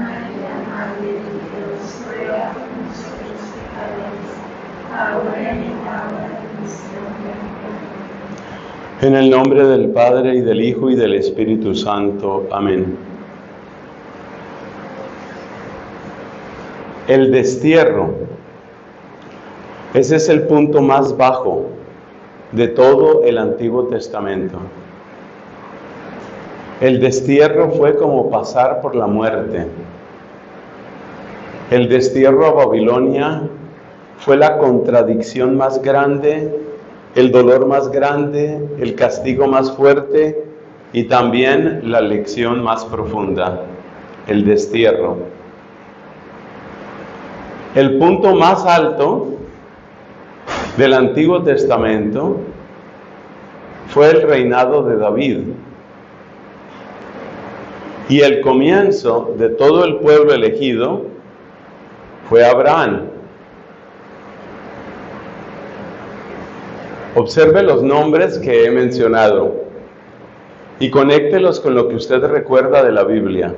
María, Madre de Dios, ruega por nosotros pecadores, ahora y en la hora de nuestra muerte. En el nombre del Padre, y del Hijo, y del Espíritu Santo. Amén. El destierro. Ese es el punto más bajo de todo el Antiguo Testamento. El destierro fue como pasar por la muerte. El destierro a Babilonia fue la contradicción más grande, el dolor más grande, el castigo más fuerte y también la lección más profunda, el destierro. El punto más alto del Antiguo Testamento fue el reinado de David. Y el comienzo de todo el pueblo elegido fue Abraham. Observe los nombres que he mencionado y conéctelos con lo que usted recuerda de la Biblia.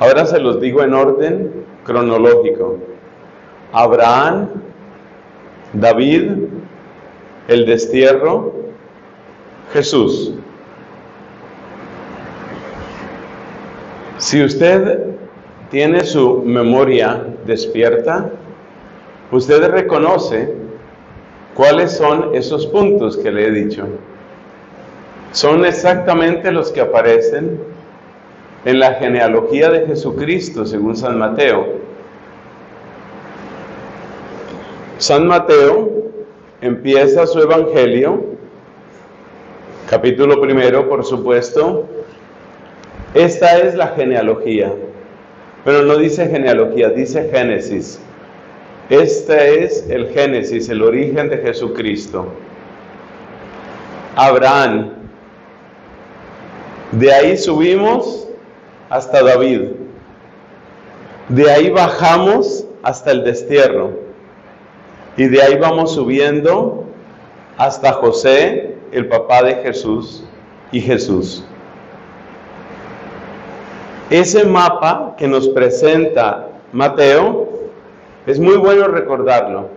Ahora se los digo en orden cronológico. Abraham, David, el destierro, Jesús. Si usted tiene su memoria despierta, usted reconoce cuáles son esos puntos que le he dicho. Son exactamente los que aparecen en la genealogía de Jesucristo, según San Mateo. San Mateo empieza su evangelio, capítulo primero, por supuesto. Esta es la genealogía, pero no dice genealogía, dice Génesis. Este es el Génesis, el origen de Jesucristo. Abraham. De ahí subimos hasta David. De ahí bajamos hasta el destierro. Y de ahí vamos subiendo hasta José, el papá de Jesús, y Jesús. Ese mapa que nos presenta Mateo es muy bueno recordarlo.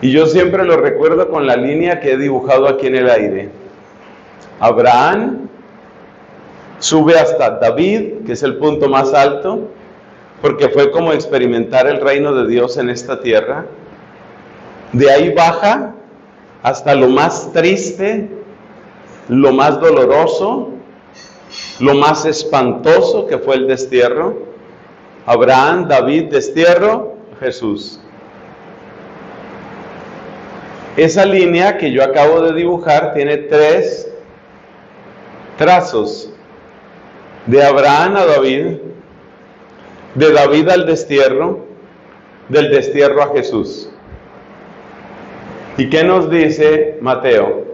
Y yo siempre lo recuerdo con la línea que he dibujado aquí en el aire. Abraham sube hasta David, que es el punto más alto, porque fue como experimentar el reino de Dios en esta tierra. De ahí baja hasta lo más triste, lo más doloroso, lo más espantoso que fue el destierro. Abraham, David, destierro, Jesús. Esa línea que yo acabo de dibujar tiene tres trazos. De Abraham a David, de David al destierro, del destierro a Jesús. ¿Y qué nos dice Mateo?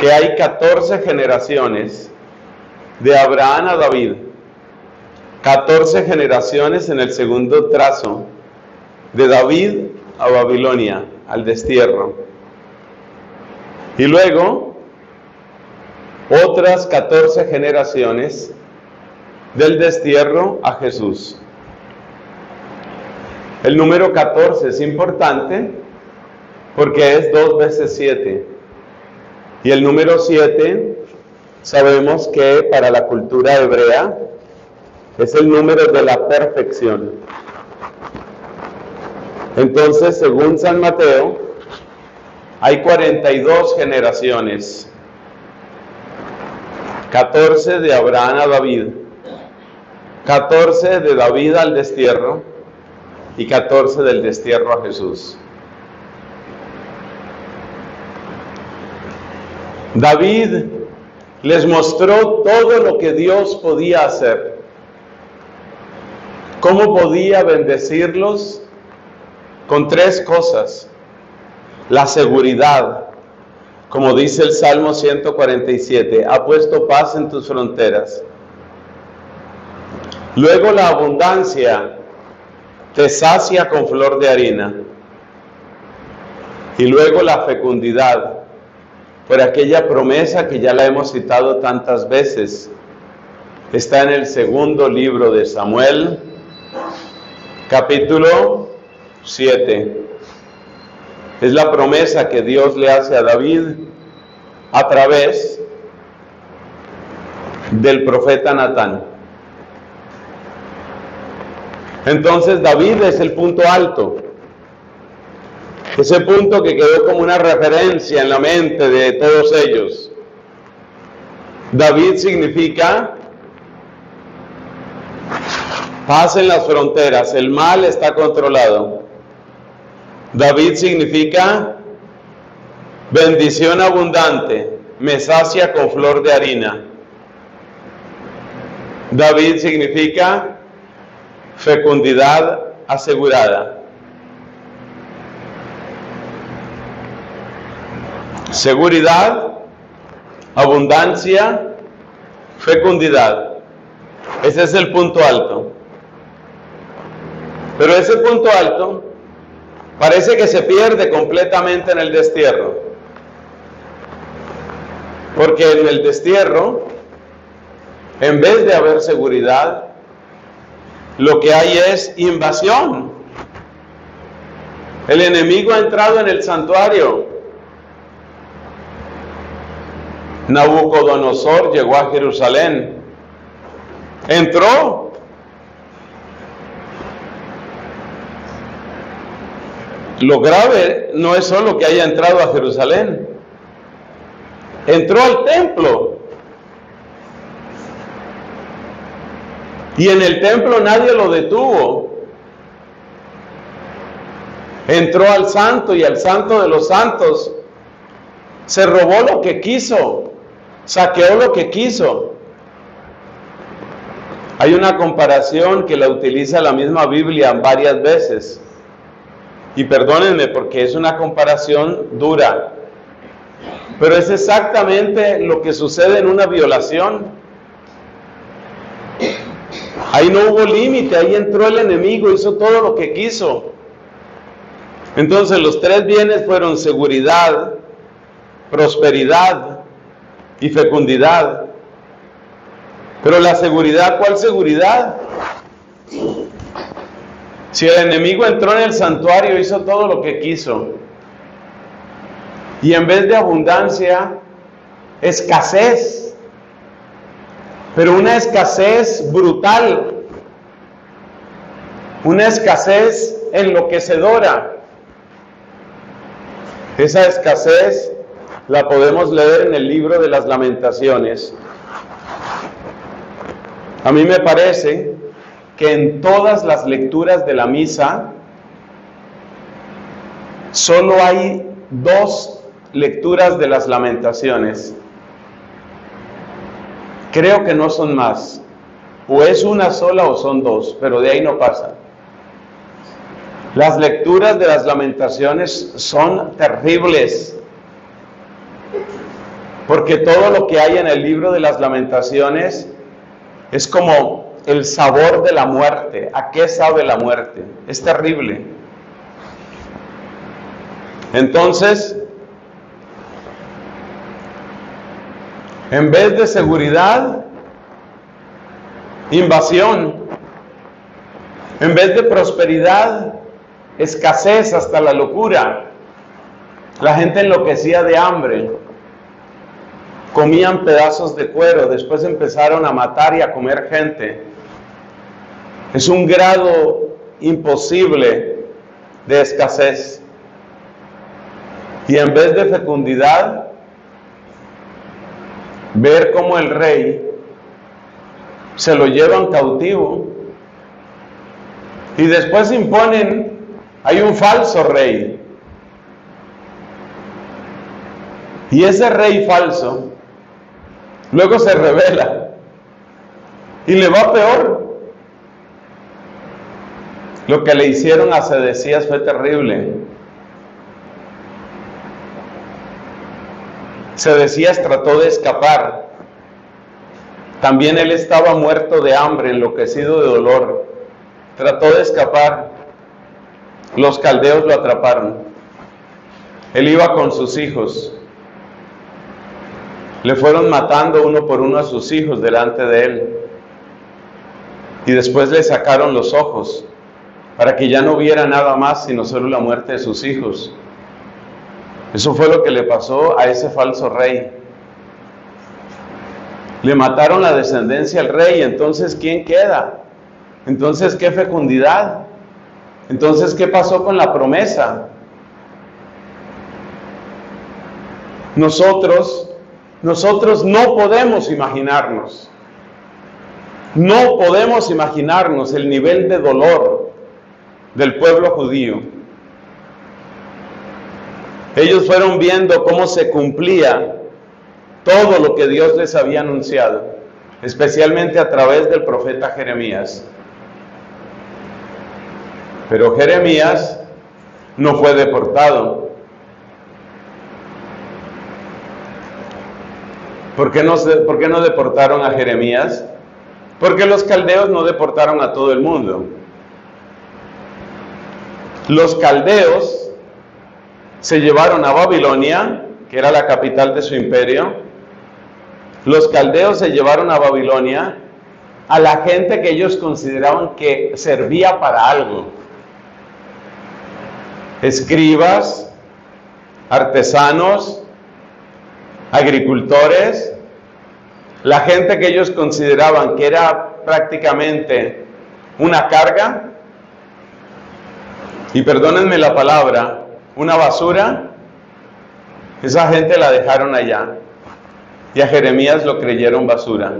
Que hay 14 generaciones de Abraham a David, 14 generaciones en el segundo trazo, de David a Babilonia, al destierro. Y luego, otras 14 generaciones del destierro a Jesús. El número 14 es importante porque es 2 veces 7. Y el número 7... sabemos que para la cultura hebrea es el número de la perfección. Entonces, según San Mateo, hay 42 generaciones. 14 de Abraham a David, 14 de David al destierro y 14 del destierro a Jesús. David les mostró todo lo que Dios podía hacer. Cómo podía bendecirlos con 3 cosas. La seguridad, Como dice el Salmo 147, ha puesto paz en tus fronteras. Luego la abundancia te sacia con flor de harina. Y luego la fecundidad, por aquella promesa que ya la hemos citado tantas veces. Está en el segundo libro de Samuel, capítulo 7. Es la promesa que Dios le hace a David a través del profeta Natán. Entonces David es el punto alto, ese punto que quedó como una referencia en la mente de todos ellos. David significa paz en las fronteras, el mal está controlado. David significa bendición abundante, me sacia con flor de harina. David significa fecundidad asegurada. Seguridad, abundancia, fecundidad. Ese es el punto alto. Pero ese punto alto parece que se pierde completamente en el destierro, porque en el destierro, en vez de haber seguridad, lo que hay es invasión. El enemigo ha entrado en el santuario. Nabucodonosor llegó a Jerusalén, entró. Lo grave no es solo que haya entrado a Jerusalén, entró al templo. Y en el templo nadie lo detuvo. Entró al santo y al santo de los santos. Se robó lo que quiso, saqueó lo que quiso. Hay una comparación que la utiliza la misma Biblia varias veces. Y perdónenme porque es una comparación dura, pero es exactamente lo que sucede en una violación. Ahí no hubo límite, ahí entró el enemigo, hizo todo lo que quiso. Entonces los tres bienes fueron seguridad, prosperidad y fecundidad. Pero la seguridad, ¿cuál seguridad? Si el enemigo entró en el santuario, hizo todo lo que quiso. Y en vez de abundancia, escasez. Pero una escasez brutal. Una escasez enloquecedora. Esa escasez la podemos leer en el libro de las Lamentaciones. A mí me parece que en todas las lecturas de la misa solo hay dos lecturas de las Lamentaciones. Creo que no son más, o es una sola o son dos, pero de ahí no pasa. Las lecturas de las Lamentaciones son terribles, porque todo lo que hay en el libro de las Lamentaciones es como el sabor de la muerte. ¿A qué sabe la muerte? Es terrible. Entonces, en vez de seguridad, invasión. En vez de prosperidad, escasez hasta la locura. La gente enloquecía de hambre. Comían pedazos de cuero, después empezaron a matar y a comer gente. Es un grado imposible de escasez. Y en vez de fecundidad, ver cómo el rey se lo llevan cautivo y después imponen, hay un falso rey. Y ese rey falso luego se rebela y le va peor. Lo que le hicieron a Sedecías fue terrible. Sedecías trató de escapar. También él estaba muerto de hambre, enloquecido de dolor. Trató de escapar. Los caldeos lo atraparon. Él iba con sus hijos. Le fueron matando uno por uno a sus hijos delante de él. Y después le sacaron los ojos, para que ya no viera nada más, sino solo la muerte de sus hijos. Eso fue lo que le pasó a ese falso rey. Le mataron la descendencia al rey, entonces ¿quién queda? Entonces ¿qué fecundidad? Entonces ¿qué pasó con la promesa? Nosotros no podemos imaginarnos. No podemos imaginarnos el nivel de dolor del pueblo judío. Ellos fueron viendo cómo se cumplía todo lo que Dios les había anunciado, especialmente a través del profeta Jeremías. Pero Jeremías no fue deportado. ¿Por qué no deportaron a Jeremías? Porque los caldeos no deportaron a todo el mundo. Los caldeos se llevaron a Babilonia, que era la capital de su imperio. Los caldeos se llevaron a Babilonia a la gente que ellos consideraban que servía para algo. Escribas, artesanos, agricultores. La gente que ellos consideraban que era prácticamente una carga, y perdónenme la palabra, una basura, esa gente la dejaron allá, y a Jeremías lo creyeron basura.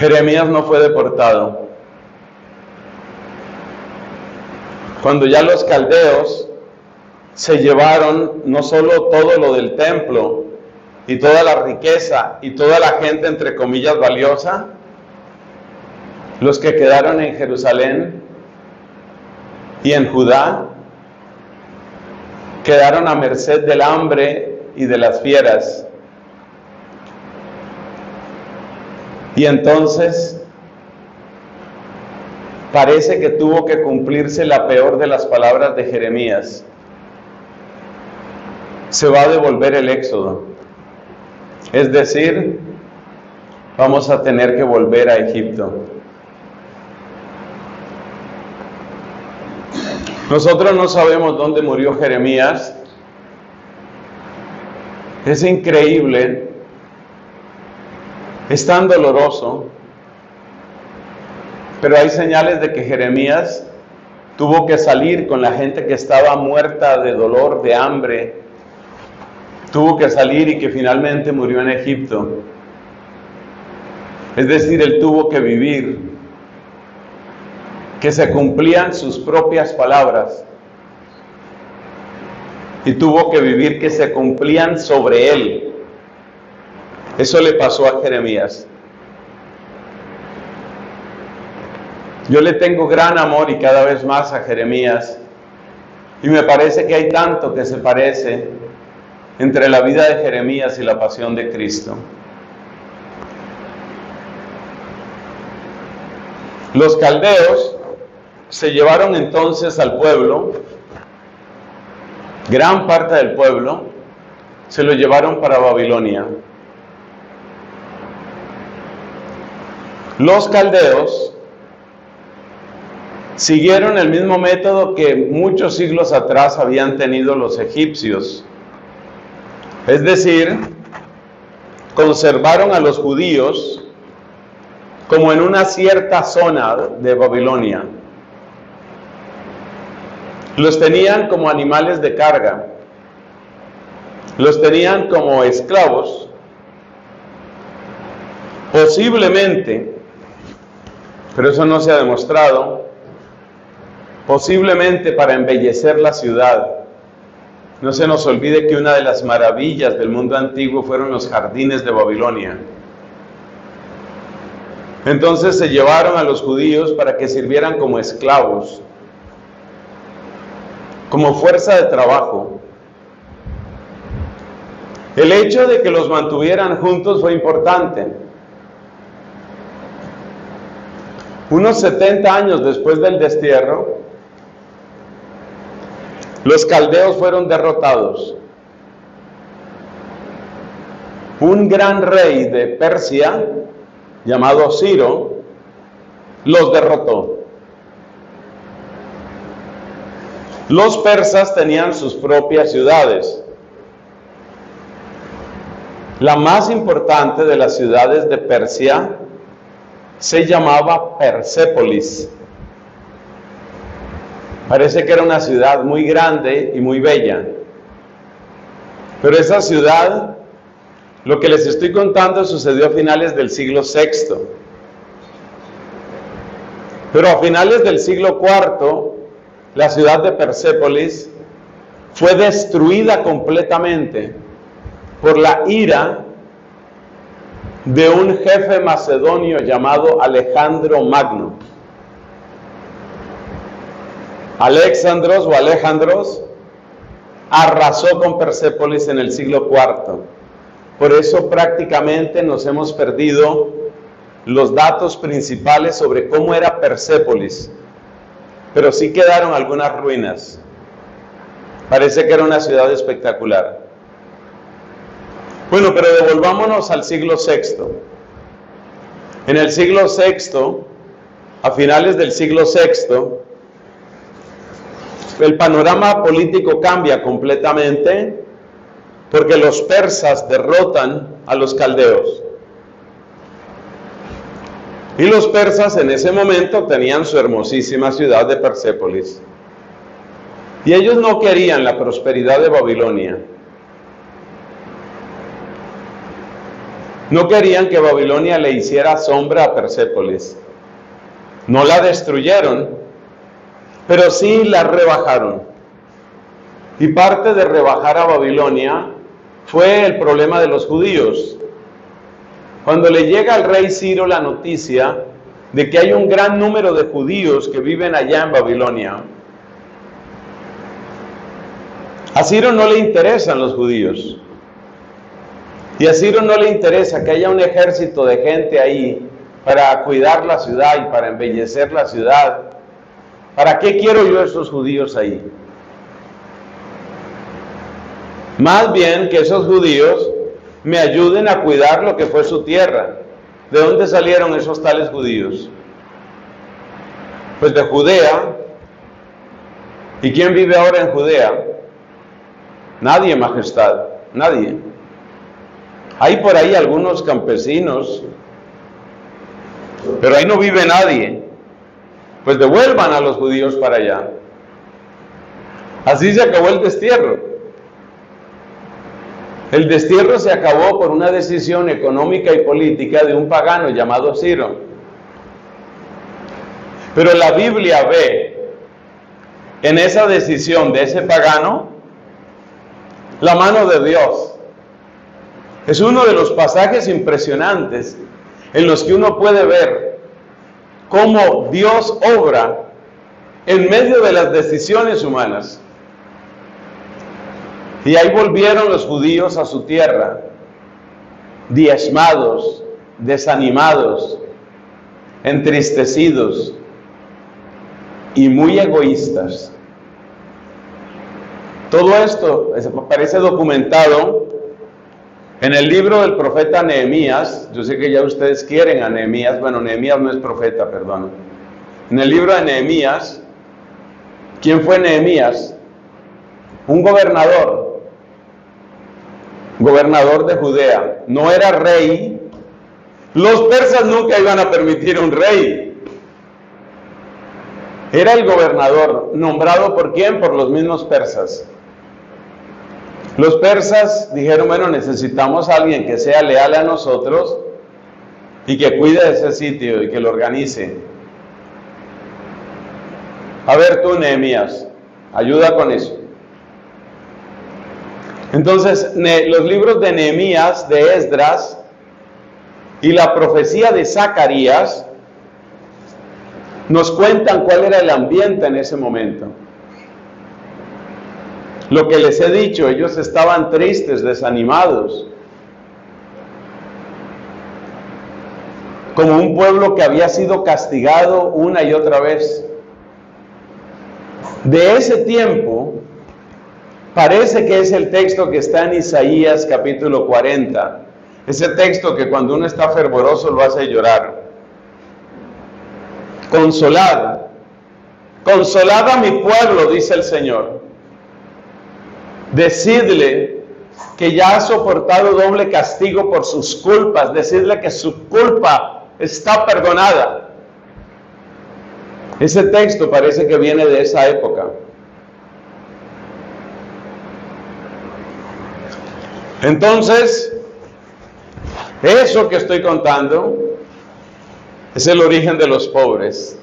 Jeremías no fue deportado. Cuando ya los caldeos se llevaron no solo todo lo del templo, y toda la riqueza, y toda la gente, entre comillas, valiosa, los que quedaron en Jerusalén y en Judá, quedaron a merced del hambre y de las fieras. Y entonces, parece que tuvo que cumplirse la peor de las palabras de Jeremías. Se va a devolver el éxodo. Es decir, vamos a tener que volver a Egipto. Nosotros no sabemos dónde murió Jeremías. Es increíble, es tan doloroso, pero hay señales de que Jeremías tuvo que salir con la gente que estaba muerta de dolor, de hambre. Tuvo que salir y que finalmente murió en Egipto. Es decir, él tuvo que vivir, que se cumplían sus propias palabras. Y tuvo que vivir que se cumplían sobre él. Eso le pasó a Jeremías. Yo le tengo gran amor y cada vez más a Jeremías. Y me parece que hay tanto que se parece entre la vida de Jeremías y la pasión de Cristo. Los caldeos se llevaron entonces al pueblo, gran parte del pueblo, se lo llevaron para Babilonia. Los caldeos siguieron el mismo método que muchos siglos atrás habían tenido los egipcios. Es decir, conservaron a los judíos como en una cierta zona de Babilonia. Los tenían como animales de carga. Los tenían como esclavos. Posiblemente, pero eso no se ha demostrado, posiblemente para embellecer la ciudad. No se nos olvide que una de las maravillas del mundo antiguo fueron los jardines de Babilonia. Entonces se llevaron a los judíos para que sirvieran como esclavos, como fuerza de trabajo. El hecho de que los mantuvieran juntos fue importante. Unos 70 años después del destierro, los caldeos fueron derrotados. Un gran rey de Persia, llamado Ciro, los derrotó. Los persas tenían sus propias ciudades. La más importante de las ciudades de Persia se llamaba Persépolis. Parece que era una ciudad muy grande y muy bella. Pero esa ciudad, lo que les estoy contando sucedió a finales del siglo VI. Pero a finales del siglo IV, la ciudad de Persépolis fue destruida completamente por la ira de un jefe macedonio llamado Alejandro Magno. Alexandros o Alejandros arrasó con Persépolis en el siglo IV. Por eso prácticamente nos hemos perdido los datos principales sobre cómo era Persépolis. Pero sí quedaron algunas ruinas. Parece que era una ciudad espectacular. Bueno, pero devolvámonos al siglo VI. En el siglo VI, a finales del siglo VI, el panorama político cambia completamente porque los persas derrotan a los caldeos. Y los persas en ese momento tenían su hermosísima ciudad de Persépolis. Y ellos no querían la prosperidad de Babilonia. No querían que Babilonia le hiciera sombra a Persépolis. No la destruyeron, pero sí la rebajaron. Y parte de rebajar a Babilonia fue el problema de los judíos. Cuando le llega al rey Ciro la noticia de que hay un gran número de judíos que viven allá en Babilonia, a Ciro no le interesan los judíos. Y a Ciro no le interesa que haya un ejército de gente ahí para cuidar la ciudad y para embellecer la ciudad. ¿Para qué quiero yo esos judíos ahí? Más bien que esos judíos me ayuden a cuidar lo que fue su tierra. ¿De dónde salieron esos tales judíos? Pues de Judea. ¿Y quién vive ahora en Judea? Nadie, majestad, nadie. Hay por ahí algunos campesinos, pero ahí no vive nadie. Pues devuelvan a los judíos para allá. Así se acabó el destierro. El destierro se acabó por una decisión económica y política de un pagano llamado Ciro. Pero la Biblia ve en esa decisión de ese pagano la mano de Dios. Es uno de los pasajes impresionantes en los que uno puede ver cómo Dios obra en medio de las decisiones humanas. Y ahí volvieron los judíos a su tierra, diezmados, desanimados, entristecidos y muy egoístas. Todo esto aparece documentado en el libro del profeta Nehemías. Yo sé que ya ustedes quieren a Nehemías. Bueno, Nehemías no es profeta, perdón. En el libro de Nehemías, ¿quién fue Nehemías? Un gobernador de Judea, no era rey. Los persas nunca iban a permitir un rey. Era el gobernador, nombrado ¿por quién? Por los mismos persas. Los persas dijeron, bueno, necesitamos a alguien que sea leal a nosotros y que cuide de ese sitio y que lo organice. A ver tú, Nehemías, ayuda con eso. Entonces, los libros de Nehemías, de Esdras y la profecía de Zacarías nos cuentan cuál era el ambiente en ese momento. Lo que les he dicho, ellos estaban tristes, desanimados, como un pueblo que había sido castigado una y otra vez. De ese tiempo, parece que es el texto que está en Isaías capítulo 40, ese texto que cuando uno está fervoroso lo hace llorar. Consolad, consolad a mi pueblo, dice el Señor. Decidle que ya ha soportado doble castigo por sus culpas, decidle que su culpa está perdonada. Ese texto parece que viene de esa época. Entonces, eso que estoy contando es el origen de los pobres.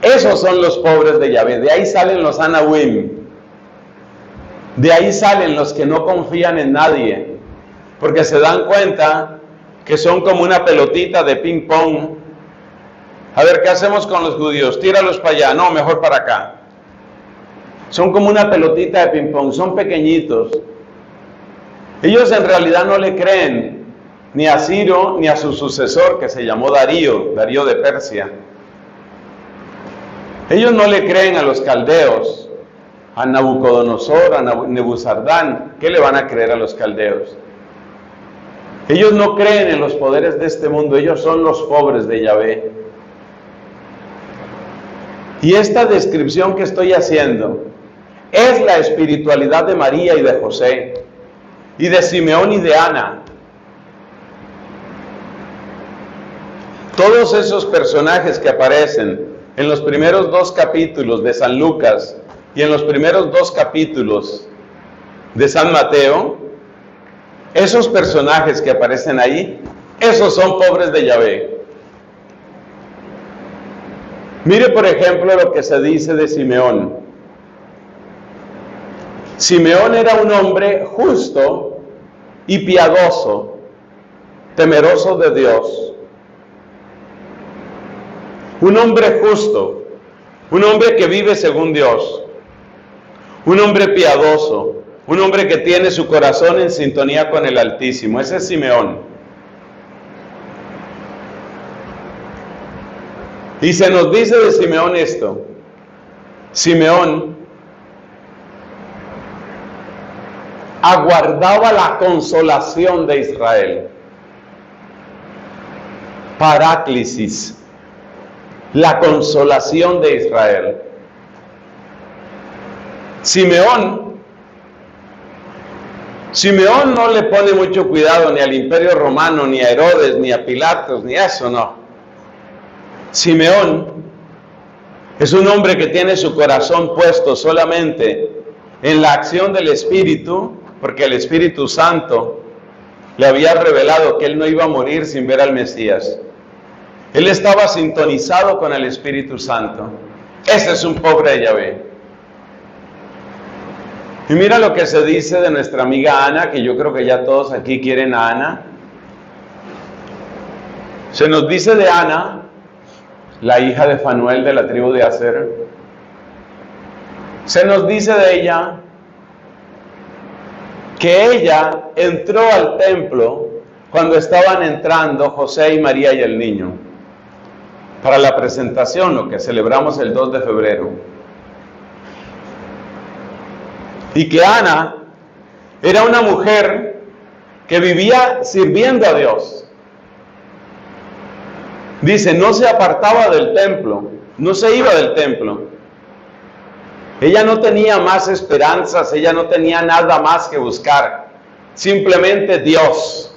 Esos son los pobres de Yahvé. De ahí salen los Anahuim. De ahí salen los que no confían en nadie, porque se dan cuenta que son como una pelotita de ping pong. A ver, ¿qué hacemos con los judíos? Tíralos para allá. No, mejor para acá. Son como una pelotita de ping pong. Son pequeñitos. Ellos en realidad no le creen ni a Ciro ni a su sucesor, que se llamó Darío, Darío de Persia. Ellos no le creen a los caldeos, a Nabucodonosor, a Nebuzardán. ¿Qué le van a creer a los caldeos? Ellos no creen en los poderes de este mundo. Ellos son los pobres de Yahvé. Y esta descripción que estoy haciendo es la espiritualidad de María y de José, y de Simeón y de Ana. Todos esos personajes que aparecen en los primeros dos capítulos de San Lucas y en los primeros dos capítulos de San Mateo, esos personajes que aparecen ahí, esos son pobres de Yahvé. Mire, por ejemplo, lo que se dice de Simeón. Simeón era un hombre justo y piadoso, temeroso de Dios. Un hombre justo, un hombre que vive según Dios, un hombre piadoso, un hombre que tiene su corazón en sintonía con el Altísimo. Ese es Simeón. Y se nos dice de Simeón esto. Simeón aguardaba la consolación de Israel. Paráclisis, la consolación de Israel. Simeón no le pone mucho cuidado ni al Imperio Romano, ni a Herodes, ni a Pilatos, ni a eso, no. Simeón es un hombre que tiene su corazón puesto solamente en la acción del Espíritu, porque el Espíritu Santo le había revelado que él no iba a morir sin ver al Mesías. Él estaba sintonizado con el Espíritu Santo. Ese es un pobre de Yahvé. Y mira lo que se dice de nuestra amiga Ana, que yo creo que ya todos aquí quieren a Ana. Se nos dice de Ana, la hija de Fanuel de la tribu de Aser. Se nos dice de ella que ella entró al templo cuando estaban entrando José y María y el niño para la presentación, lo que celebramos el 2 de febrero. Y que Ana era una mujer que vivía sirviendo a Dios. Dice, no se apartaba del templo, no se iba del templo. Ella no tenía más esperanzas, ella no tenía nada más que buscar, simplemente Dios.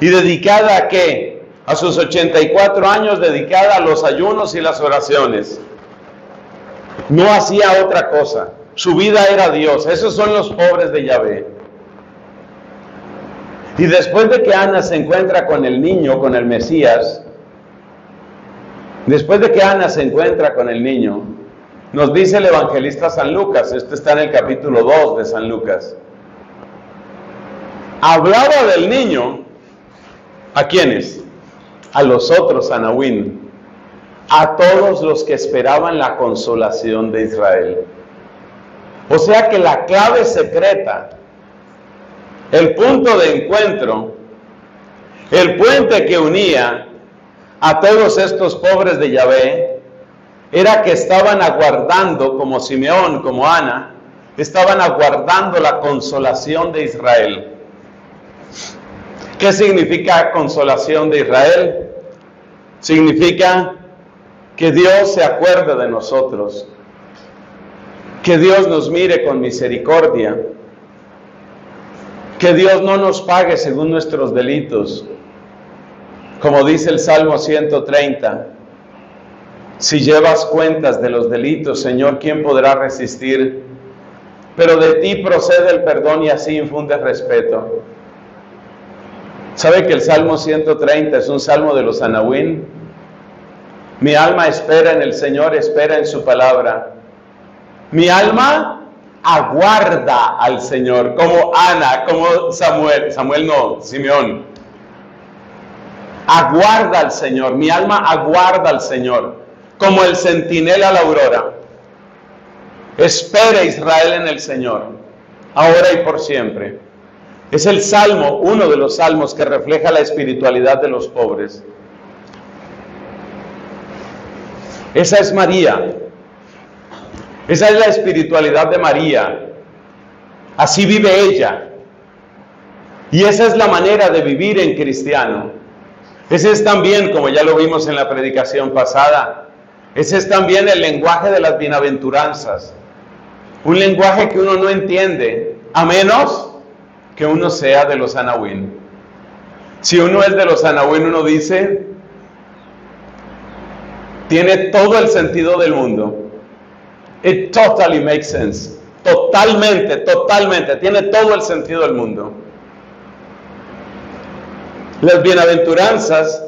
¿Y dedicada a qué? A sus 84 años, dedicada a los ayunos y las oraciones. No hacía otra cosa, su vida era Dios. Esos son los pobres de Yahvé. Y después de que Ana se encuentra con el niño, con el Mesías, nos dice el evangelista San Lucas, esto está en el capítulo 2 de San Lucas. Hablaba del niño, ¿a quiénes? A los otros Anahuín, a todos los que esperaban la consolación de Israel. O sea que la clave secreta, el punto de encuentro, el puente que unía a todos estos pobres de Yahvé, era que estaban aguardando, como Simeón, como Ana, estaban aguardando la consolación de Israel. ¿Qué significa consolación de Israel? Significa que Dios se acuerde de nosotros, que Dios nos mire con misericordia, que Dios no nos pague según nuestros delitos. Como dice el Salmo 130, si llevas cuentas de los delitos, Señor, ¿quién podrá resistir? Pero de ti procede el perdón y así infundes respeto. ¿Sabe que el Salmo 130 es un salmo de los Anahuín? Mi alma espera en el Señor, espera en su palabra. Mi alma aguarda al Señor, como Ana, como Simeón. Aguarda al Señor, mi alma aguarda al Señor, como el centinela a la aurora. Espera Israel en el Señor, ahora y por siempre. Es el salmo, uno de los salmos que refleja la espiritualidad de los pobres. Esa es María. Esa es la espiritualidad de María. Así vive ella. Y esa es la manera de vivir en cristiano. Ese es también, como ya lo vimos en la predicación pasada, ese es también el lenguaje de las bienaventuranzas. Un lenguaje que uno no entiende, a menos que uno sea de los Anahuín. Si uno es de los Anahuín, uno dice... tiene todo el sentido del mundo. It totally makes sense. Totalmente, totalmente. Tiene todo el sentido del mundo. Las bienaventuranzas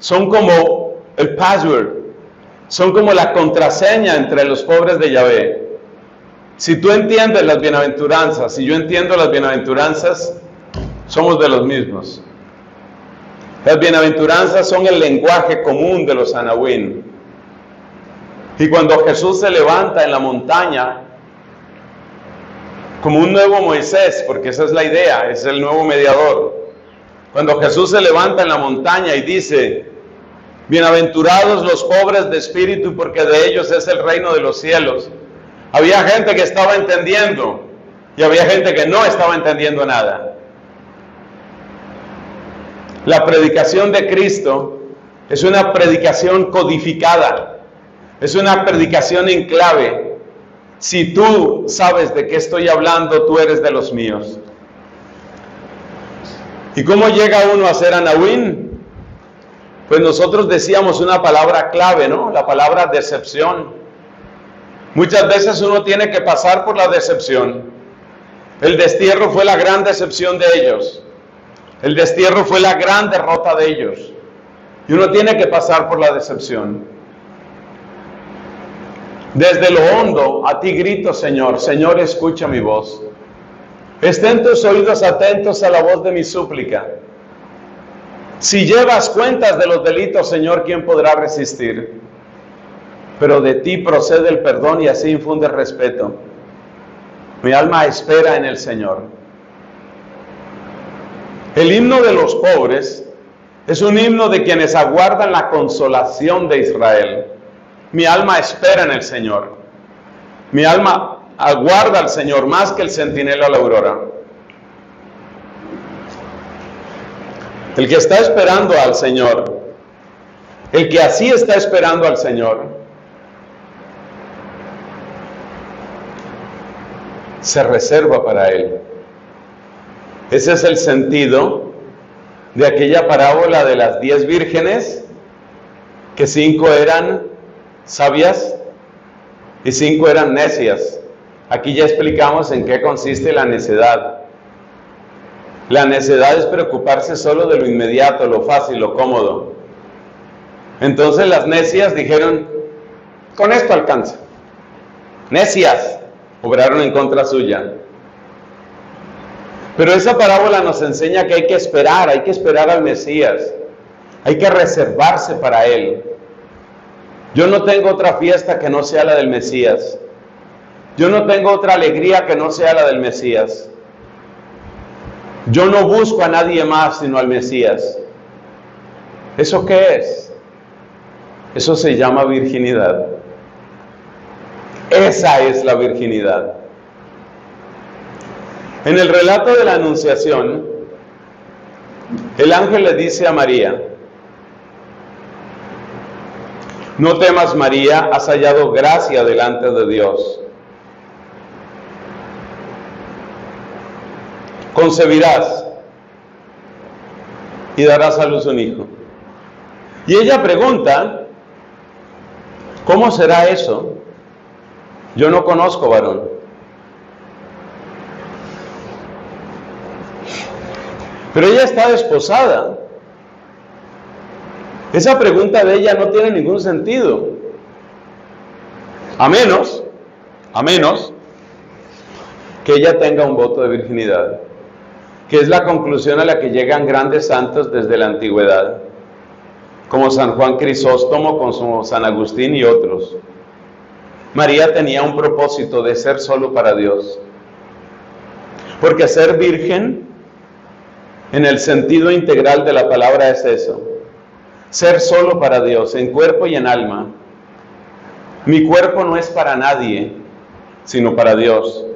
son como el password. Son como la contraseña entre los pobres de Yahvé. Si tú entiendes las bienaventuranzas, si yo entiendo las bienaventuranzas, somos de los mismos. Las bienaventuranzas son el lenguaje común de los Anahuín. Y cuando Jesús se levanta en la montaña, como un nuevo Moisés, porque esa es la idea, es el nuevo mediador. Cuando Jesús se levanta en la montaña y dice, bienaventurados los pobres de espíritu, porque de ellos es el reino de los cielos. Había gente que estaba entendiendo, y había gente que no estaba entendiendo nada. La predicación de Cristo es una predicación codificada. Es una predicación en clave. Si tú sabes de qué estoy hablando, tú eres de los míos. ¿Y cómo llega uno a ser Anahuín? Pues nosotros decíamos una palabra clave, ¿no? La palabra decepción. Muchas veces uno tiene que pasar por la decepción. El destierro fue la gran decepción de ellos. El destierro fue la gran derrota de ellos. Y uno tiene que pasar por la decepción. Desde lo hondo a ti grito, Señor, Señor, escucha mi voz. Estén tus oídos atentos a la voz de mi súplica. Si llevas cuentas de los delitos, Señor, ¿quién podrá resistir? Pero de ti procede el perdón y así infunde respeto. Mi alma espera en el Señor. El himno de los pobres es un himno de quienes aguardan la consolación de Israel. Mi alma espera en el Señor. Mi alma aguarda al Señor más que el centinela a la aurora. El que está esperando al Señor, el que así está esperando al Señor, se reserva para Él. Ese es el sentido de aquella parábola de las 10 vírgenes, que 5 eran sabias y 5 eran necias. Aquí ya explicamos en qué consiste la necedad. La necedad es preocuparse solo de lo inmediato, lo fácil, lo cómodo. Entonces las necias dijeron, con esto alcanza. Necias, obraron en contra suya. Pero esa parábola nos enseña que hay que esperar al Mesías. Hay que reservarse para Él. Yo no tengo otra fiesta que no sea la del Mesías. Yo no tengo otra alegría que no sea la del Mesías. Yo no busco a nadie más sino al Mesías. ¿Eso qué es? Eso se llama virginidad. Esa es la virginidad. En el relato de la Anunciación, el ángel le dice a María: no temas, María, has hallado gracia delante de Dios. Concebirás y darás a luz un hijo. Y ella pregunta: ¿cómo será eso? Yo no conozco varón. Pero ella está desposada. Esa pregunta de ella no tiene ningún sentido. A menos que ella tenga un voto de virginidad, que es la conclusión a la que llegan grandes santos desde la antigüedad, como San Juan Crisóstomo, como San Agustín y otros. María tenía un propósito de ser solo para Dios, porque ser virgen, en el sentido integral de la palabra, es eso: ser solo para Dios, en cuerpo y en alma. Mi cuerpo no es para nadie, sino para Dios.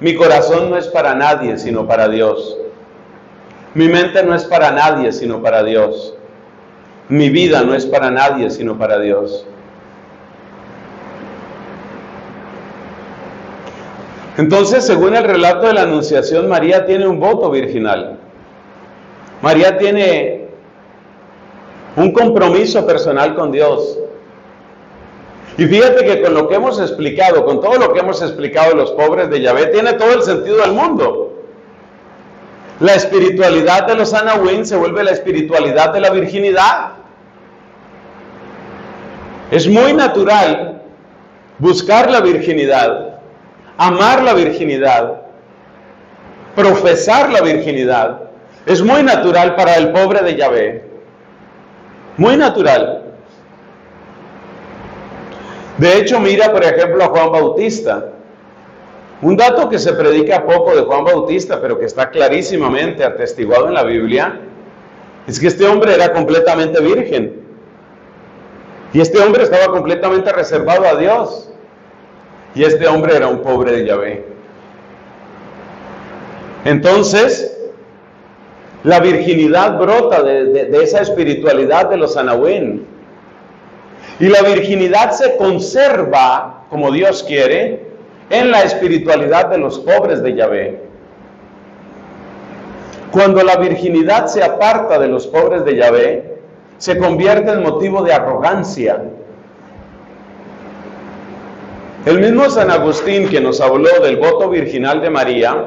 Mi corazón no es para nadie, sino para Dios. Mi mente no es para nadie, sino para Dios. Mi vida no es para nadie, sino para Dios. Entonces, según el relato de la Anunciación, María tiene un voto virginal. María tiene un compromiso personal con Dios. Y fíjate que con lo que hemos explicado, con todo lo que hemos explicado de los pobres de Yahvé, tiene todo el sentido del mundo. La espiritualidad de los anahuín se vuelve la espiritualidad de la virginidad. Es muy natural buscar la virginidad, amar la virginidad, profesar la virginidad. Es muy natural para el pobre de Yahvé. Muy natural. De hecho, mira, por ejemplo, a Juan Bautista. Un dato que se predica poco de Juan Bautista, pero que está clarísimamente atestiguado en la Biblia, es que este hombre era completamente virgen. Y este hombre estaba completamente reservado a Dios. Y este hombre era un pobre de Yahvé. Entonces, la virginidad brota de esa espiritualidad de los anahuín. Y la virginidad se conserva, como Dios quiere, en la espiritualidad de los pobres de Yahvé. Cuando la virginidad se aparta de los pobres de Yahvé, se convierte en motivo de arrogancia. El mismo San Agustín que nos habló del voto virginal de María,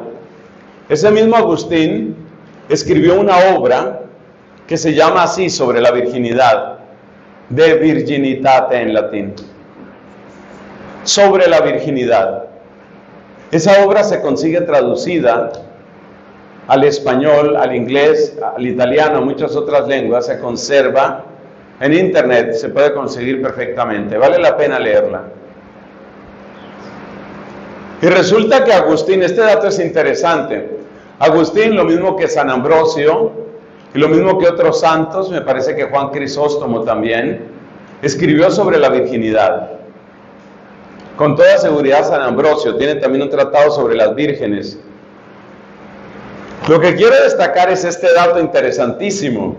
ese mismo Agustín escribió una obra que se llama así, sobre la virginidad, De Virginitate en latín. Sobre la virginidad. Esa obra se consigue traducida al español, al inglés, al italiano, a muchas otras lenguas. Se conserva en internet, se puede conseguir perfectamente. Vale la pena leerla. Y resulta que Agustín, este dato es interesante. Agustín, lo mismo que San Ambrosio y lo mismo que otros santos, me parece que Juan Crisóstomo también, escribió sobre la virginidad. Con toda seguridad San Ambrosio tiene también un tratado sobre las vírgenes. Lo que quiero destacar es este dato interesantísimo.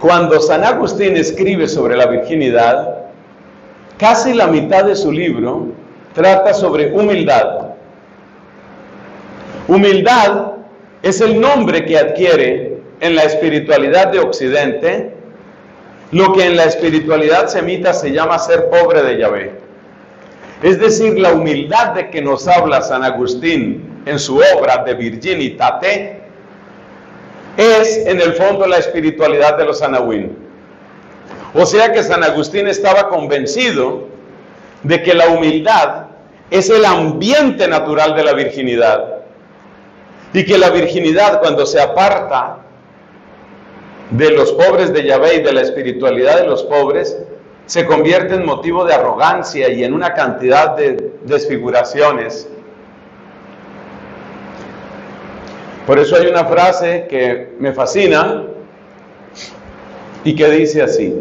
Cuando San Agustín escribe sobre la virginidad, casi la mitad de su libro trata sobre humildad. Humildad es el nombre que adquiere en la espiritualidad de Occidente lo que en la espiritualidad semita se llama ser pobre de Yahvé. Es decir, la humildad de que nos habla San Agustín en su obra De Virginitate es en el fondo la espiritualidad de los anahuín. O sea que San Agustín estaba convencido de que la humildad es el ambiente natural de la virginidad. Y que la virginidad, cuando se aparta de los pobres de Yahvé y de la espiritualidad de los pobres, se convierte en motivo de arrogancia y en una cantidad de desfiguraciones. Por eso hay una frase que me fascina y que dice así: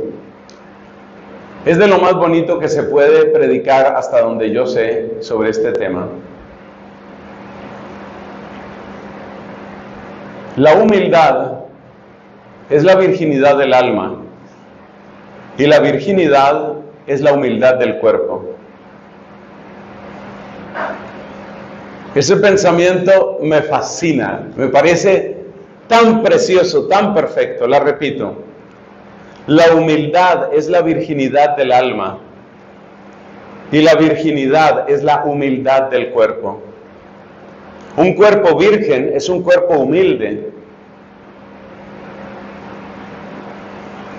es de lo más bonito que se puede predicar hasta donde yo sé sobre este tema. La humildad es la virginidad del alma y la virginidad es la humildad del cuerpo. Ese pensamiento me fascina, me parece tan precioso, tan perfecto. La repito: la humildad es la virginidad del alma y la virginidad es la humildad del cuerpo. Un cuerpo virgen es un cuerpo humilde.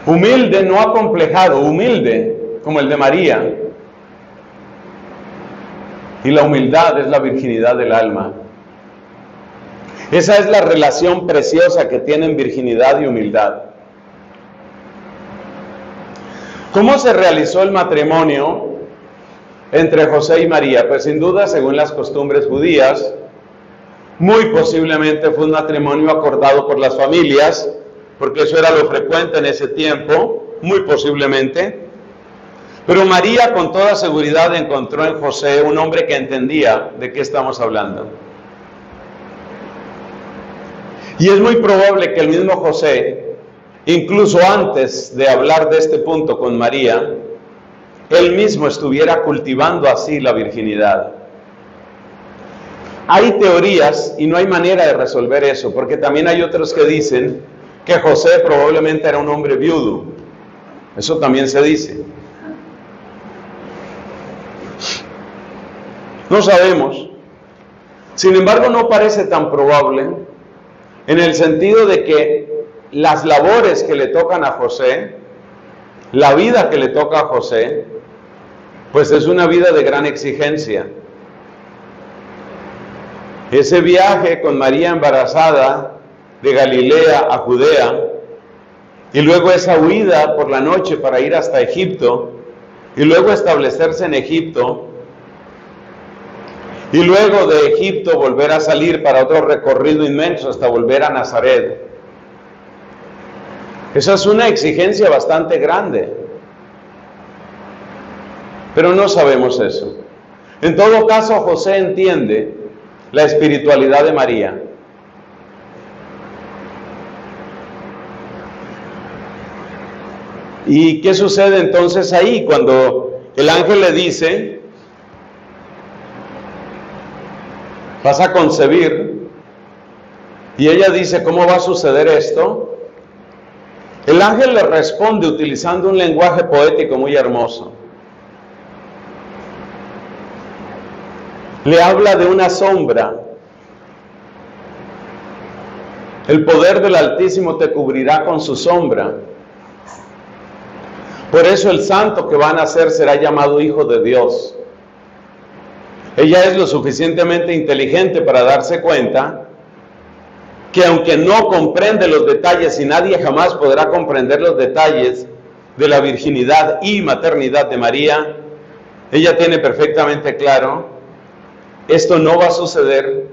Humilde, no acomplejado, humilde, como el de María. Y la humildad es la virginidad del alma. Esa es la relación preciosa que tienen virginidad y humildad. ¿Cómo se realizó el matrimonio entre José y María? Pues sin duda, según las costumbres judías, muy posiblemente fue un matrimonio acordado por las familias, porque eso era lo frecuente en ese tiempo, muy posiblemente. Pero María con toda seguridad encontró en José un hombre que entendía de qué estamos hablando. Y es muy probable que el mismo José, incluso antes de hablar de este punto con María, él mismo estuviera cultivando así la virginidad. Hay teorías y no hay manera de resolver eso, porque también hay otros que dicen que José probablemente era un hombre viudo. Eso también se dice. No sabemos. Sin embargo, no parece tan probable, en el sentido de que las labores que le tocan a José, la vida que le toca a José, pues es una vida de gran exigencia. Ese viaje con María embarazada de Galilea a Judea, y luego esa huida por la noche para ir hasta Egipto, y luego establecerse en Egipto, y luego de Egipto volver a salir para otro recorrido inmenso hasta volver a Nazaret. Esa es una exigencia bastante grande, pero no sabemos eso. En todo caso, José entiende la espiritualidad de María. ¿Y qué sucede entonces ahí cuando el ángel le dice: vas a concebir? Y ella dice: ¿cómo va a suceder esto? El ángel le responde utilizando un lenguaje poético muy hermoso. Le habla de una sombra. El poder del Altísimo te cubrirá con su sombra. Por eso el santo que va a nacer será llamado hijo de Dios. Ella es lo suficientemente inteligente para darse cuenta que, aunque no comprende los detalles, y nadie jamás podrá comprender los detalles de la virginidad y maternidad de María, ella tiene perfectamente claro: esto no va a suceder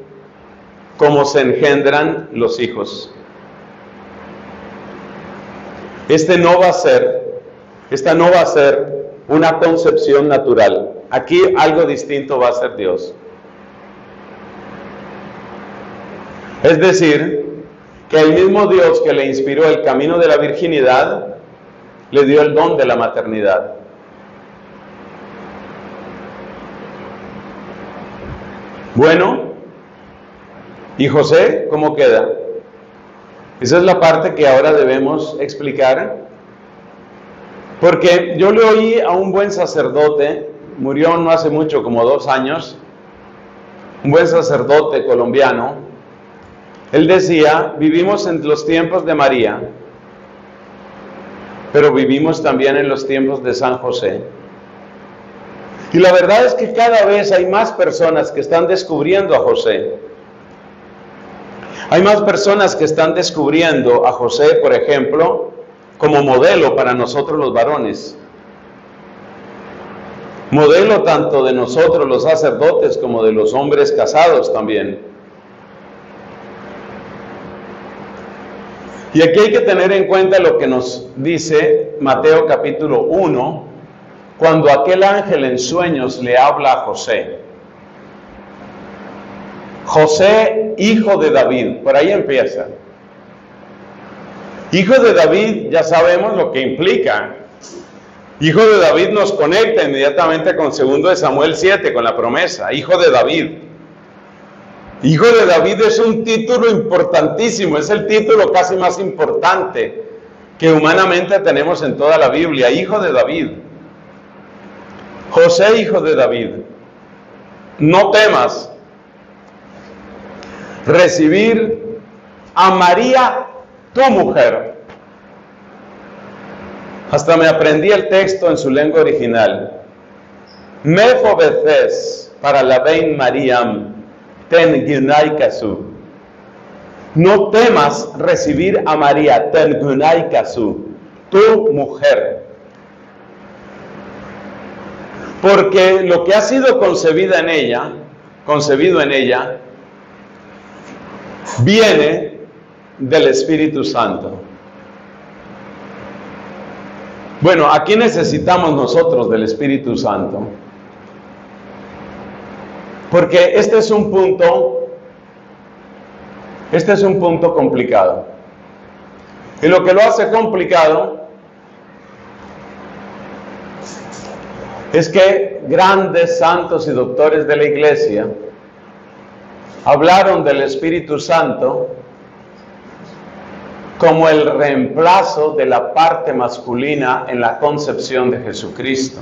como se engendran los hijos. Esta no va a ser una concepción natural. Aquí algo distinto va a ser Dios. Es decir, que el mismo Dios que le inspiró el camino de la virginidad, le dio el don de la maternidad. Bueno, ¿y José cómo queda? Esa es la parte que ahora debemos explicar. Porque yo le oí a un buen sacerdote, murió no hace mucho, como 2 años, un buen sacerdote colombiano. Él decía: vivimos en los tiempos de María, pero vivimos también en los tiempos de San José. Y la verdad es que cada vez hay más personas que están descubriendo a José. Hay más personas que están descubriendo a José, por ejemplo, como modelo para nosotros los varones. modelo tanto de nosotros los sacerdotes como de los hombres casados también. Y aquí hay que tener en cuenta lo que nos dice Mateo capítulo 1, cuando aquel ángel en sueños le habla a José. José, hijo de David, por ahí empieza. Hijo de David, ya sabemos lo que implica. Hijo de David nos conecta inmediatamente con 2 Samuel 7, con la promesa, hijo de David. Hijo de David es un título importantísimo, es el título casi más importante que humanamente tenemos en toda la Biblia, hijo de David. José, hijo de David, no temas recibir a María, tu mujer. Hasta me aprendí el texto en su lengua original. Me fobeces para la vein Mariam, ten gunai kasu. No temas recibir a María, ten gunai kasu, tu mujer. Porque lo que ha sido concebido en ella, viene del Espíritu Santo. Bueno, aquí necesitamos nosotros del Espíritu Santo, porque este es un punto complicado. Y lo que lo hace complicado es que grandes santos y doctores de la Iglesia hablaron del Espíritu Santo como el reemplazo de la parte masculina en la concepción de Jesucristo.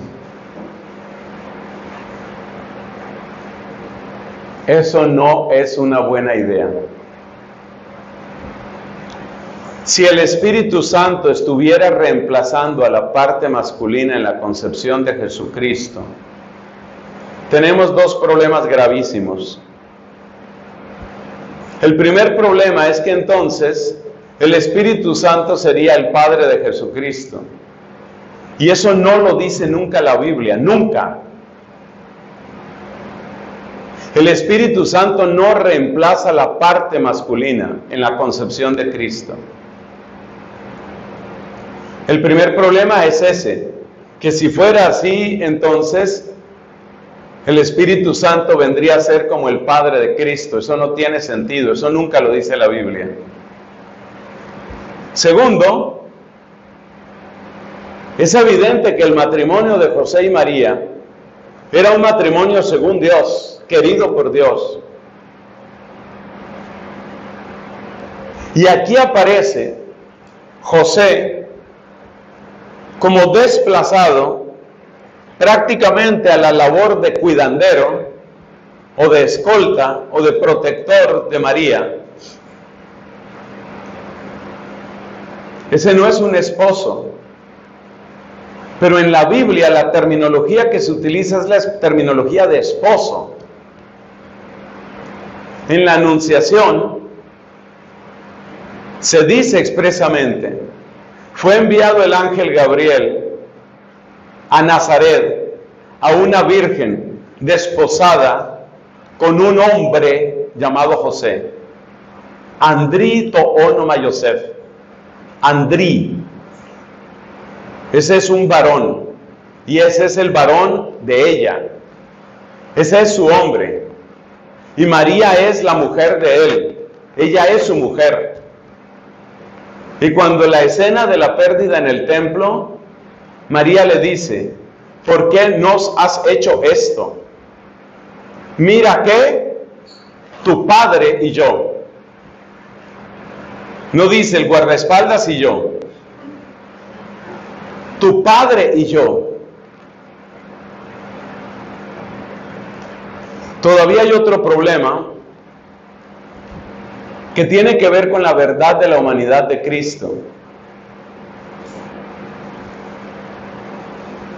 Eso no es una buena idea. Si el Espíritu Santo estuviera reemplazando a la parte masculina en la concepción de Jesucristo, tenemos dos problemas gravísimos. El primer problema es que entonces el Espíritu Santo sería el Padre de Jesucristo. Y eso no lo dice nunca la Biblia, nunca. El Espíritu Santo no reemplaza la parte masculina en la concepción de Cristo. El primer problema es ese, que si fuera así, entonces el Espíritu Santo vendría a ser como el Padre de Cristo. Eso no tiene sentido, eso nunca lo dice la Biblia. Segundo, es evidente que el matrimonio de José y María era un matrimonio según Dios, querido por Dios. Y aquí aparece José como desplazado prácticamente a la labor de cuidandero, o de escolta, o de protector de María. Ese no es un esposo. Pero en la Biblia la terminología que se utiliza es la terminología de esposo. En la Anunciación se dice expresamente: fue enviado el ángel Gabriel a Nazaret, a una virgen desposada con un hombre llamado José. Andri to onoma Yosef. Andrí, ese es un varón, y ese es el varón de ella, ese es su hombre, y María es la mujer de él, ella es su mujer. Y cuando la escena de la pérdida en el templo, María le dice: ¿por qué nos has hecho esto? Mira que tu padre y yo. No dice el guardaespaldas y yo, tu padre y yo. Todavía hay otro problema que tiene que ver con la verdad de la humanidad de Cristo.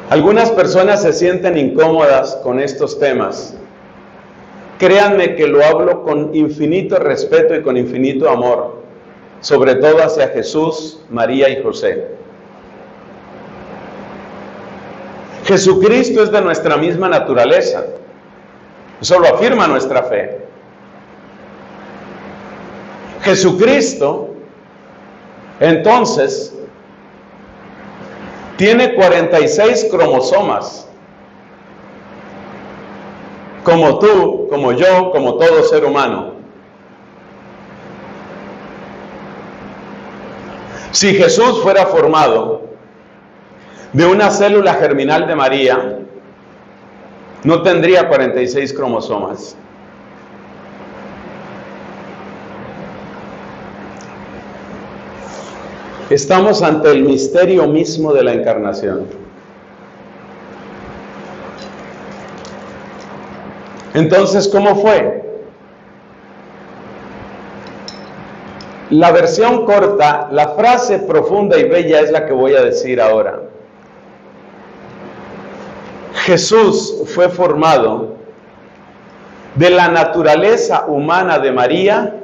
Algunas personas se sienten incómodas con estos temas. Créanme que lo hablo con infinito respeto y con infinito amor, sobre todo hacia Jesús, María y José. Jesucristo es de nuestra misma naturaleza. Eso lo afirma nuestra fe. Jesucristo, entonces, tiene 46 cromosomas. Como tú, como yo, como todo ser humano. Si Jesús fuera formado de una célula germinal de María, no tendría 46 cromosomas. Estamos ante el misterio mismo de la encarnación. Entonces, ¿cómo fue? La versión corta, la frase profunda y bella es la que voy a decir ahora. Jesús fue formado de la naturaleza humana de María,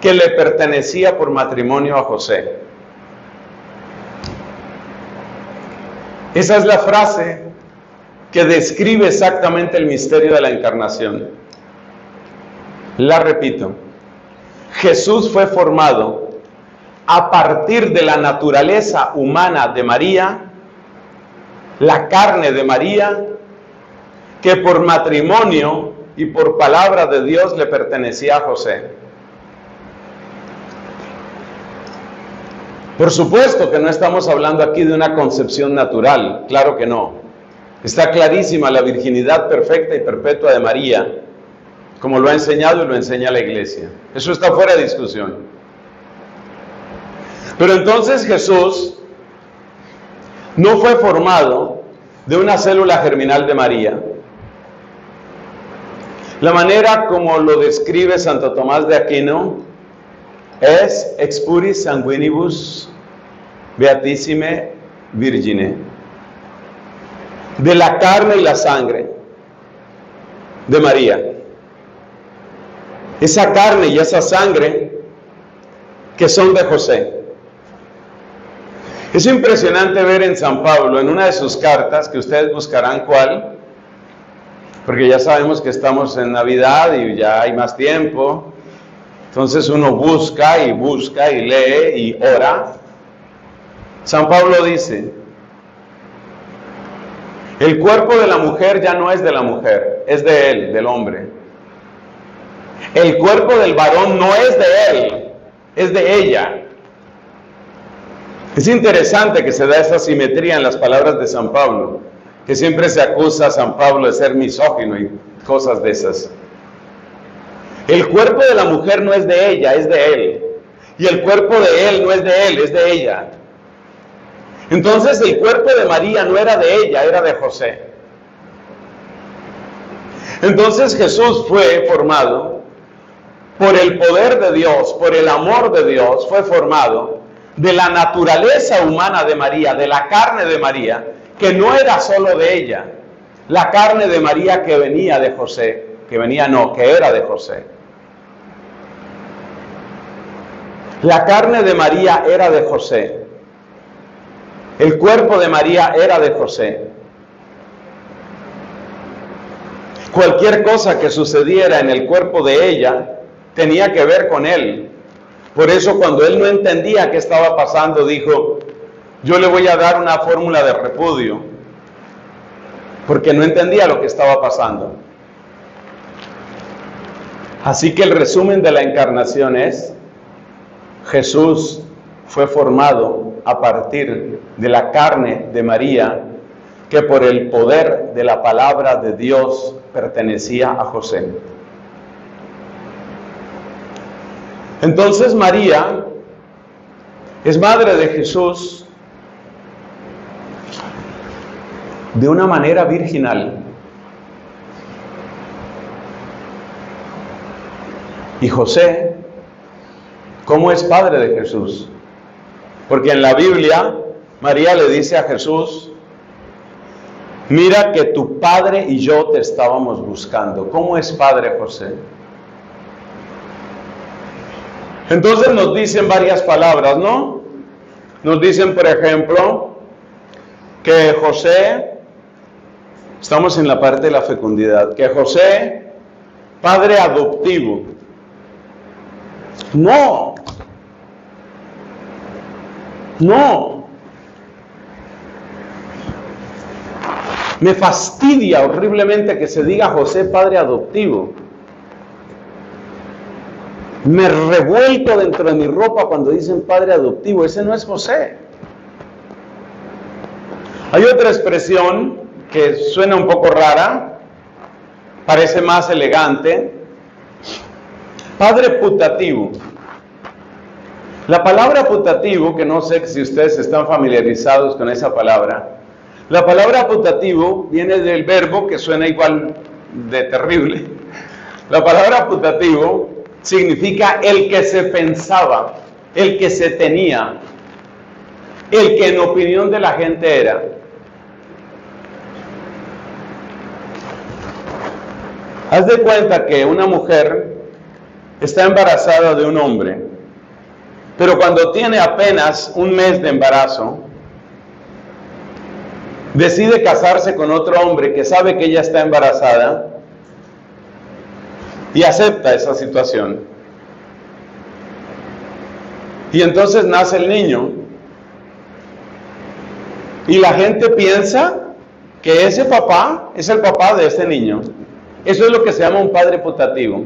que le pertenecía por matrimonio a José. Esa es la frase que describe exactamente el misterio de la encarnación. La repito. Jesús fue formado a partir de la naturaleza humana de María, la carne de María, que por matrimonio y por palabra de Dios le pertenecía a José. Por supuesto que no estamos hablando aquí de una concepción natural, claro que no. Está clarísima la virginidad perfecta y perpetua de María, como lo ha enseñado y lo enseña la Iglesia. Eso está fuera de discusión. Pero entonces Jesús no fue formado de una célula germinal de María. La manera como lo describe Santo Tomás de Aquino es ex puris sanguinibus beatissime virgine. De la carne y la sangre de María. Esa carne y esa sangre que son de José. Es impresionante ver en San Pablo, en una de sus cartas, que ustedes buscarán cuál, porque ya sabemos que estamos en Navidad y ya hay más tiempo, entonces uno busca y lee y ora. San Pablo dice, el cuerpo de la mujer ya no es de la mujer, es de él, del hombre. El cuerpo del varón no es de él, es de ella. Es interesante que se da esa simetría en las palabras de San Pablo, que siempre se acusa a San Pablo de ser misógino y cosas de esas. El cuerpo de la mujer no es de ella, es de él. Y el cuerpo de él no es de él, es de ella. Entonces el cuerpo de María no era de ella, era de José. Entonces Jesús fue formado por el poder de Dios, por el amor de Dios, fue formado de la naturaleza humana de María, de la carne de María, que no era solo de ella, la carne de María que venía de José, que era de José. La carne de María era de José, el cuerpo de María era de José. Cualquier cosa que sucediera en el cuerpo de ella tenía que ver con él. Por eso cuando él no entendía qué estaba pasando, dijo, yo le voy a dar una fórmula de repudio, porque no entendía lo que estaba pasando. Así que el resumen de la encarnación es, Jesús fue formado a partir de la carne de María, que por el poder de la palabra de Dios pertenecía a José. Entonces María es madre de Jesús de una manera virginal. Y José, ¿cómo es padre de Jesús? Porque en la Biblia María le dice a Jesús, mira que tu padre y yo te estábamos buscando. ¿Cómo es padre José? Entonces nos dicen varias palabras, ¿no? Nos dicen, por ejemplo, que José, estamos en la parte de la fecundidad, que José, padre adoptivo. No, no. Me fastidia horriblemente que se diga José padre adoptivo. Me revuelco dentro de mi ropa cuando dicen padre adoptivo. Ese no es José. Hay otra expresión que suena un poco rara, parece más elegante. Padre putativo. La palabra putativo, que no sé si ustedes están familiarizados con esa palabra, la palabra putativo viene del verbo que suena igual de terrible. La palabra putativo significa el que se pensaba, el que se tenía, el que en opinión de la gente era. Haz de cuenta que una mujer está embarazada de un hombre, pero cuando tiene apenas un mes de embarazo, decide casarse con otro hombre que sabe que ella está embarazada y acepta esa situación. Y entonces nace el niño y la gente piensa que ese papá es el papá de ese niño. Eso es lo que se llama un padre putativo.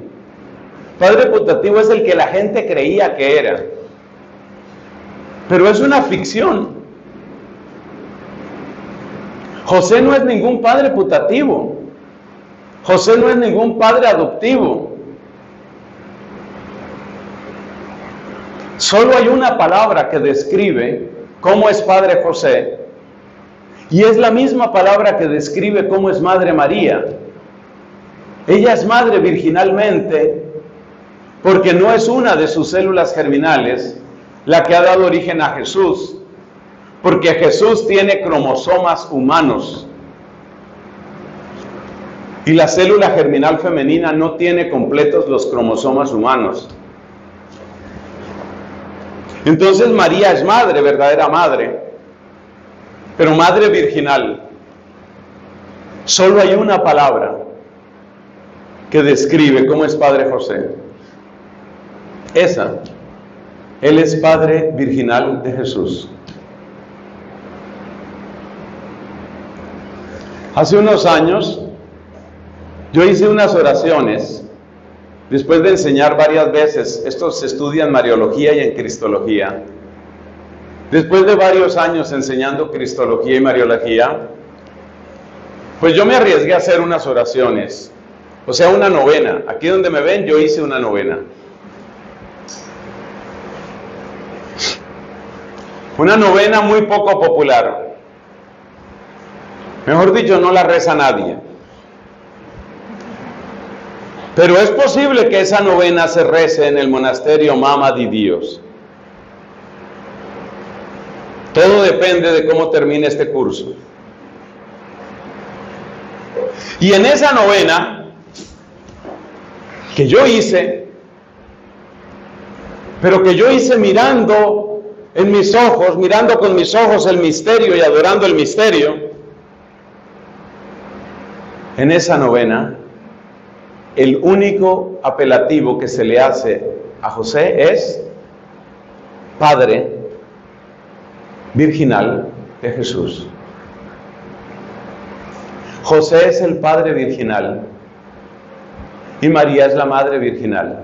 Padre putativo es el que la gente creía que era, pero es una ficción. José no es ningún padre putativo. José no es ningún padre adoptivo. Solo hay una palabra que describe cómo es padre José, y es la misma palabra que describe cómo es madre María. Ella es madre virginalmente porque no es una de sus células germinales la que ha dado origen a Jesús, porque Jesús tiene cromosomas humanos y la célula germinal femenina no tiene completos los cromosomas humanos. Entonces María es madre, verdadera madre, pero madre virginal. Solo hay una palabra que describe cómo es padre José. Esa. Él es padre virginal de Jesús. Hace unos años yo hice unas oraciones después de enseñar varias veces. Estos estudian Mariología y en Cristología. Después de varios años enseñando Cristología y Mariología, pues yo me arriesgué a hacer unas oraciones. O sea, una novena. Aquí donde me ven, yo hice una novena. Una novena muy poco popular. Mejor dicho, no la reza nadie. Pero es posible que esa novena se rece en el monasterio Mama di Dios. Todo depende de cómo termine este curso. Y en esa novena que yo hice, pero que yo hice mirando en mis ojos, mirando con mis ojos el misterio y adorando el misterio, en esa novena, el único apelativo que se le hace a José es Padre Virginal de Jesús. José es el Padre Virginal y María es la Madre Virginal.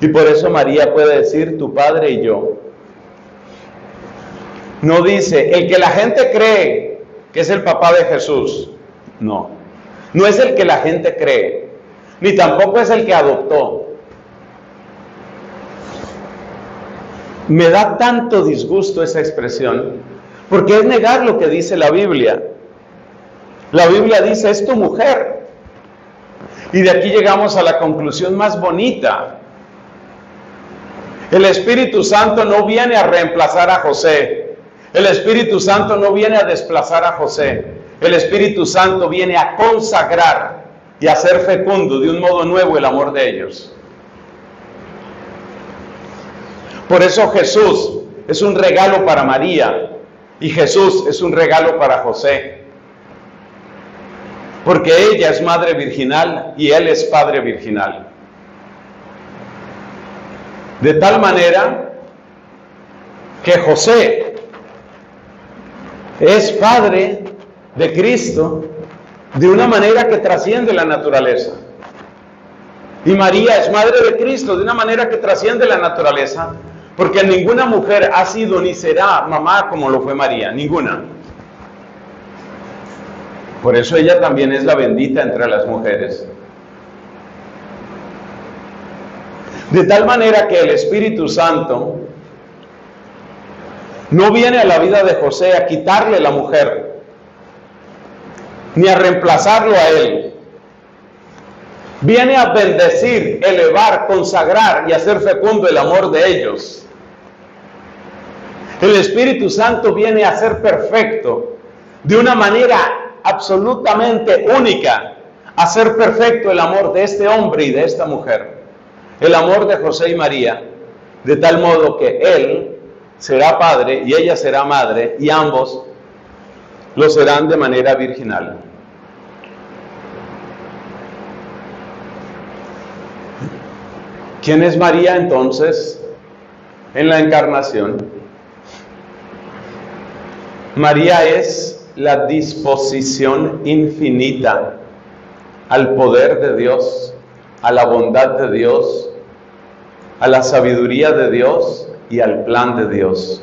Y por eso María puede decir, tu padre y yo. No dice, el que la gente cree que es el papá de Jesús. No, no es el que la gente cree, ni tampoco es el que adoptó. Me da tanto disgusto esa expresión, porque es negar lo que dice la Biblia. La Biblia dice, es tu mujer. Y de aquí llegamos a la conclusión más bonita. El Espíritu Santo no viene a reemplazar a José. El Espíritu Santo no viene a desplazar a José. El Espíritu Santo viene a consagrar y a hacer fecundo de un modo nuevo el amor de ellos. Por eso Jesús es un regalo para María. Y Jesús es un regalo para José, porque ella es madre virginal y él es padre virginal. De tal manera que José es padre de Cristo de una manera que trasciende la naturaleza. Y María es madre de Cristo de una manera que trasciende la naturaleza, porque ninguna mujer ha sido ni será mamá como lo fue María, ninguna. Por eso ella también es la bendita entre las mujeres. De tal manera que el Espíritu Santo no viene a la vida de José a quitarle la mujer, ni a reemplazarlo a él. Viene a bendecir, elevar, consagrar y hacer fecundo el amor de ellos. El Espíritu Santo viene a ser perfecto, de una manera absolutamente única, a ser perfecto el amor de este hombre y de esta mujer. El amor de José y María, de tal modo que él será padre y ella será madre, y ambos lo serán de manera virginal. ¿Quién es María entonces en la encarnación? María es la disposición infinita al poder de Dios, a la bondad de Dios, a la sabiduría de Dios y al plan de Dios.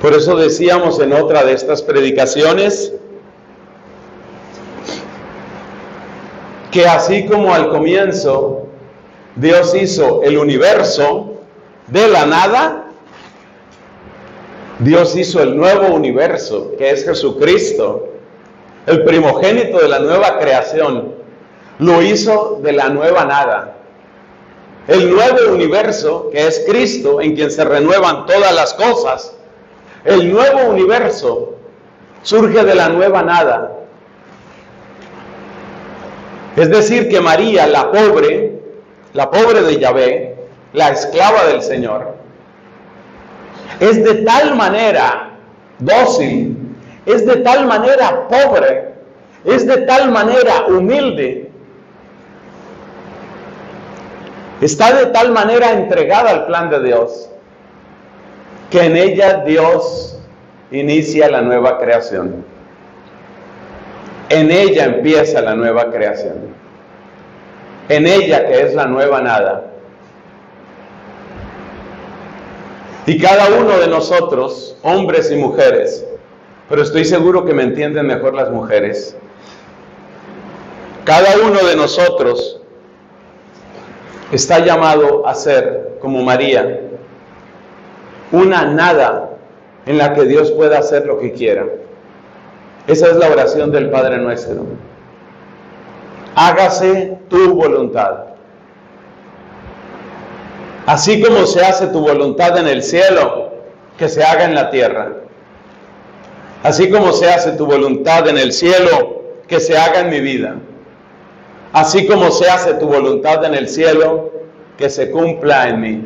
Por eso decíamos en otra de estas predicaciones que así como al comienzo Dios hizo el universo de la nada, Dios hizo el nuevo universo que es Jesucristo, el primogénito de la nueva creación. Lo hizo de la nueva nada. El nuevo universo que es Cristo, en quien se renuevan todas las cosas. El nuevo universo surge de la nueva nada. Es decir que María, la pobre de Yahvé, la esclava del Señor, es de tal manera dócil, es de tal manera pobre, es de tal manera humilde, está de tal manera entregada al plan de Dios, que en ella Dios inicia la nueva creación. En ella empieza la nueva creación. En ella, que es la nueva nada. Y cada uno de nosotros, hombres y mujeres, pero estoy seguro que me entienden mejor las mujeres, cada uno de nosotros está llamado a ser, como María, una nada en la que Dios pueda hacer lo que quiera. Esa es la oración del Padre Nuestro. Hágase tu voluntad. Así como se hace tu voluntad en el cielo, que se haga en la tierra. Así como se hace tu voluntad en el cielo, que se haga en mi vida. Así como se hace tu voluntad en el cielo, que se cumpla en mí.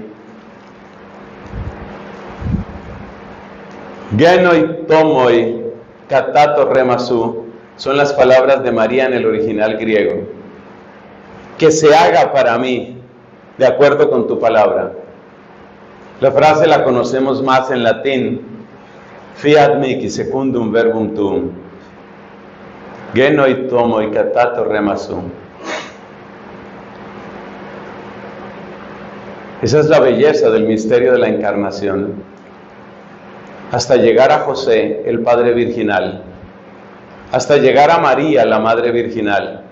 Genoi tomoi katato remasú son las palabras de María en el original griego. Que se haga para mí, de acuerdo con tu palabra. La frase la conocemos más en latín. Fiat mihi secundum verbum tuum. Genoi tomoi katato remasú. Esa es la belleza del misterio de la encarnación. Hasta llegar a José, el Padre Virginal, hasta llegar a María, la Madre Virginal,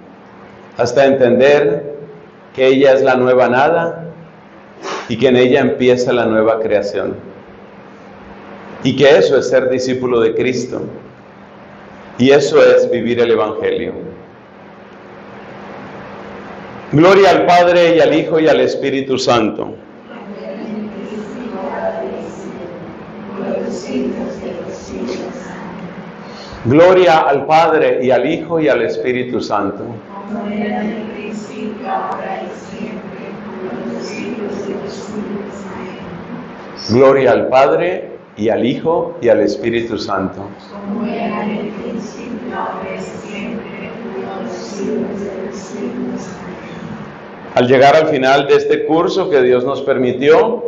hasta entender que ella es la nueva nada y que en ella empieza la nueva creación. Y que eso es ser discípulo de Cristo. Y eso es vivir el Evangelio. Gloria al Padre, y al Hijo, y al Espíritu Santo. Gloria al Padre, y al Hijo, y al Espíritu Santo. Gloria al Padre, y al Hijo, y al Espíritu Santo. Como era en el principio, ahora y siempre, por los siglos de los siglos. Al llegar al final de este curso que Dios nos permitió,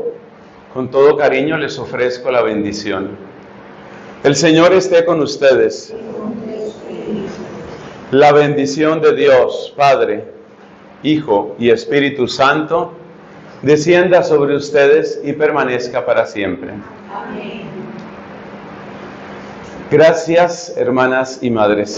con todo cariño les ofrezco la bendición. El Señor esté con ustedes. La bendición de Dios, Padre, Hijo y Espíritu Santo, descienda sobre ustedes y permanezca para siempre. Amén. Gracias, hermanas y madres.